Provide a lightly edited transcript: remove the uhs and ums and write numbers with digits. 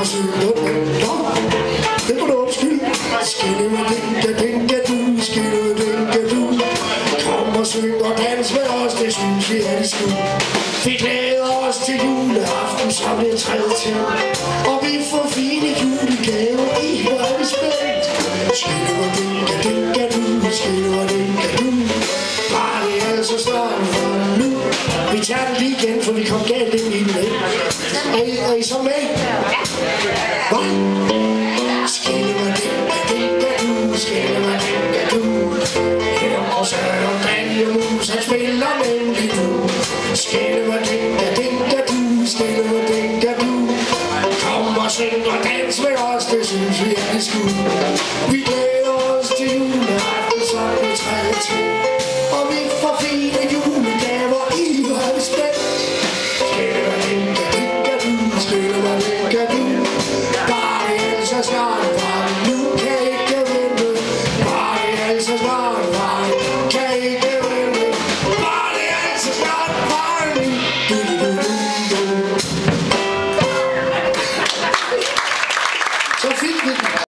og synger på dag. Det var dog skyld. Skillevedinka-dinka-du, skillevedinka-du. Kom og syng og dans med os, det synes vi er det skud. Vi glæder os til juleaften, som det træder til. Og vi får fine julegaver i højde spændt. Skillevedinka-dinka-du, skillevedinka-du. Bare det er altså snart for nu. Vi tager det lige igen, for vi kom galt ind i den med. Er I så med? Hva? Han spiller nemlig nu. Skillevedinka-dinka-du, skillevedinka-du. Kom og syng og dans med os, det synes vi er det skud.